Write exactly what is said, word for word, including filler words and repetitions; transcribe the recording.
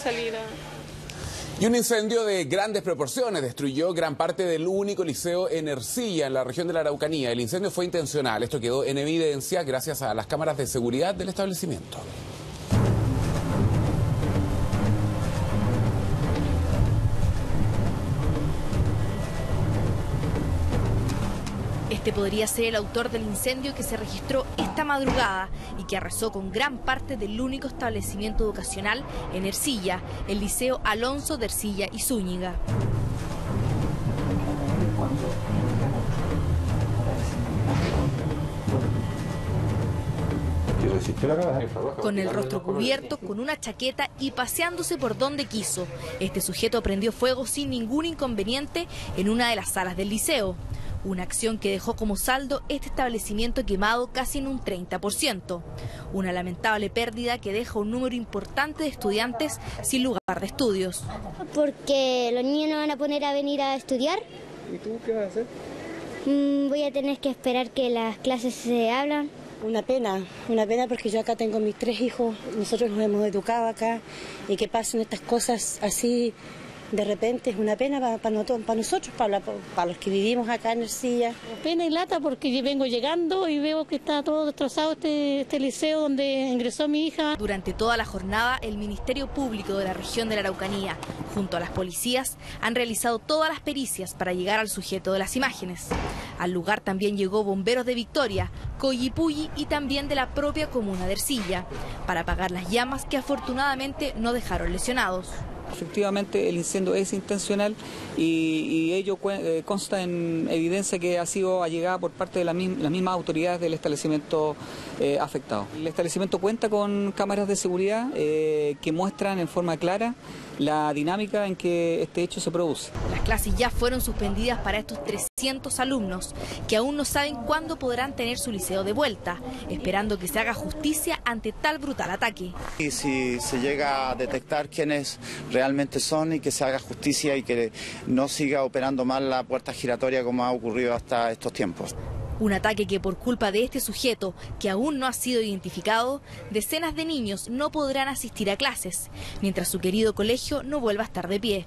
salir a... Y un incendio de grandes proporciones destruyó gran parte del único liceo en Ercilla, en la región de la Araucanía. El incendio fue intencional. Esto quedó en evidencia gracias a las cámaras de seguridad del establecimiento. Este podría ser el autor del incendio que se registró esta madrugada y que arrasó con gran parte del único establecimiento educacional en Ercilla, el Liceo Alonso de Ercilla y Zúñiga. Con el rostro cubierto, con una chaqueta y paseándose por donde quiso, este sujeto prendió fuego sin ningún inconveniente en una de las salas del liceo. Una acción que dejó como saldo este establecimiento quemado casi en un treinta por ciento. Una lamentable pérdida que deja un número importante de estudiantes sin lugar de estudios. Porque los niños no van a poner a venir a estudiar. ¿Y tú qué vas a hacer? Mm, voy a tener que esperar que las clases se hablan. Una pena, una pena porque yo acá tengo mis tres hijos, nosotros nos hemos educado acá y que pasen estas cosas así... De repente es una pena para, para, nosotros, para nosotros, para, para los que vivimos acá en Ercilla. Pena y lata porque yo vengo llegando y veo que está todo destrozado este, este liceo donde ingresó mi hija. Durante toda la jornada, el Ministerio Público de la región de la Araucanía, junto a las policías, han realizado todas las pericias para llegar al sujeto de las imágenes. Al lugar también llegó bomberos de Victoria, Coyipulli y también de la propia comuna de Ercilla, para apagar las llamas que afortunadamente no dejaron lesionados. Efectivamente, el incendio es intencional y, y ello eh, consta en evidencia que ha sido allegada por parte de la misma, las mismas autoridades del establecimiento eh, afectado. El establecimiento cuenta con cámaras de seguridad eh, que muestran en forma clara la dinámica en que este hecho se produce. Las clases ya fueron suspendidas para estos trescientos alumnos que aún no saben cuándo podrán tener su liceo de vuelta, esperando que se haga justicia ante tal brutal ataque. Y si se llega a detectar quiénes realmente son y que se haga justicia y que no siga operando mal la puerta giratoria como ha ocurrido hasta estos tiempos. Un ataque que por culpa de este sujeto, que aún no ha sido identificado, decenas de niños no podrán asistir a clases, mientras su querido colegio no vuelva a estar de pie.